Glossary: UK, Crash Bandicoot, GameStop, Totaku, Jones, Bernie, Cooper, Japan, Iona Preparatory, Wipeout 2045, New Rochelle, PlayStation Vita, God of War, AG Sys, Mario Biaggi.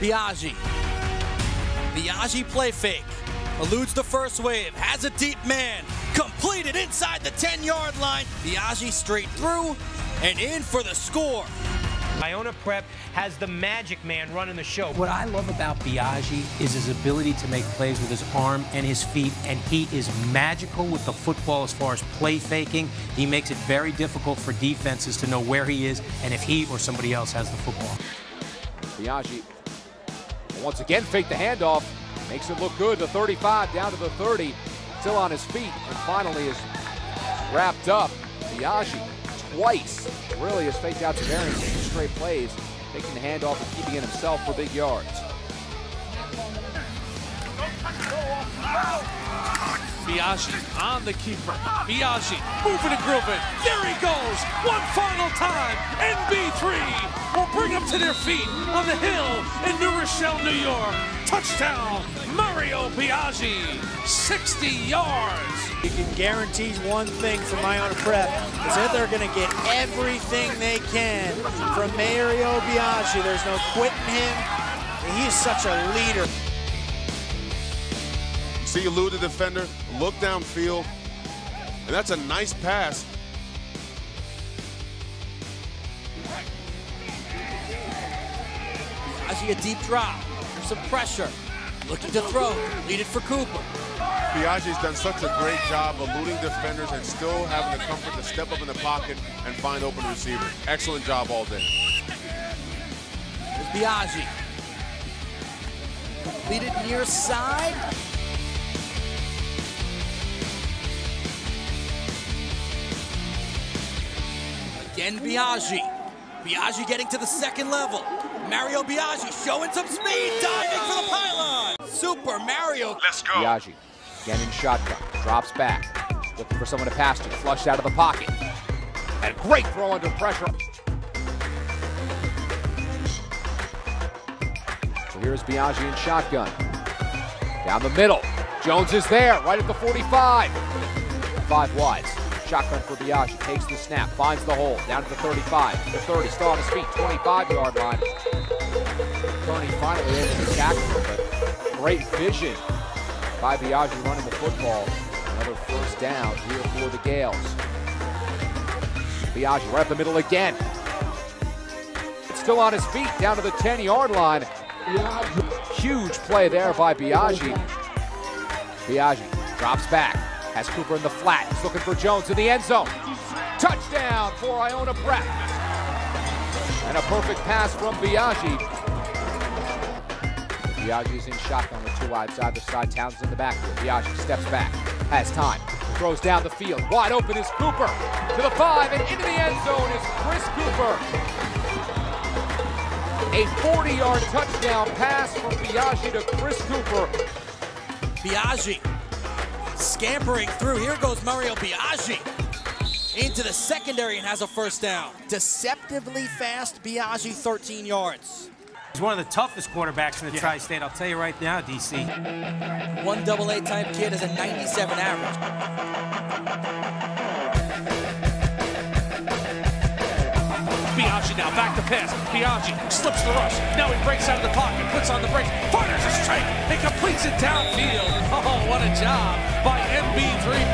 with Biaggi. Biaggi play fake. Eludes the first wave. Has a deep man. Completed inside the 10-yard line. Biaggi straight through and in for the score. Iona Prep has the magic man running the show. What I love about Biaggi is his ability to make plays with his arm and his feet, and he is magical with the football as far as play faking. He makes it very difficult for defenses to know where he is and if he or somebody else has the football. Biaggi once again faked the handoff, makes it look good. The 35 down to the 30, still on his feet, and finally is wrapped up. Biaggi twice really has faked out to Bernie, taking straight plays, taking the handoff and keeping it himself for big yards. Biaggi on the keeper. Biaggi moving and grooving. There he goes. One final time. NB3 will bring them to their feet on the hill in New Rochelle, New York. Touchdown, Mario Biaggi, 60 yards. You can guarantee one thing from Iona Prep, is that they're going to get everything they can from Mario Biaggi. There's no quitting him. He is such a leader. See, you elude the defender, look downfield, and that's a nice pass. Biaggi, a deep drop. Some pressure, looking to throw, needed for Cooper. Biaggi's done such a great job eluding defenders and still having the comfort to step up in the pocket and find open receivers. Excellent job all day. There's Biaggi. Completed near side. Again, Biaggi. Biaggi getting to the second level. Mario Biaggi showing some speed, diving for the pylon. Super Mario. Let's go. Biaggi, again in shotgun, drops back. Looking for someone to pass to, flushed out of the pocket. And a great throw under pressure. So here's Biaggi in shotgun. Down the middle, Jones is there, right at the 45. Five wides. Shotgun for Biaggi, takes the snap, finds the hole, down to the 35, the 30, still on his feet, 25-yard line. Bernie finally able to tackle him, but great vision by Biaggi running the football. Another first down here for the Gales. Biaggi right up the middle again. It's still on his feet, down to the 10-yard line. Huge play there by Biaggi. Biaggi drops back. Has Cooper in the flat, he's looking for Jones in the end zone. Touchdown for Iona Prep. And a perfect pass from Biaggi. Biaggi's in shotgun with two wides either side, Towns in the backfield. Biaggi steps back, has time, throws down the field. Wide open is Cooper, to the 5 and into the end zone is Chris Cooper. A 40-yard touchdown pass from Biaggi to Chris Cooper. Biaggi scampering through, here goes Mario Biaggi into the secondary and has a first down. Deceptively fast, Biaggi 13 yards. He's one of the toughest quarterbacks in the tri-state, I'll tell you right now, DC. One double-A type kid has a 97 average. Biaggi now, back to pass, Biaggi slips the rush, now he breaks out of the pocket, puts on the brakes, fires a strike, and completes it downfield. Oh, what a job by MB3.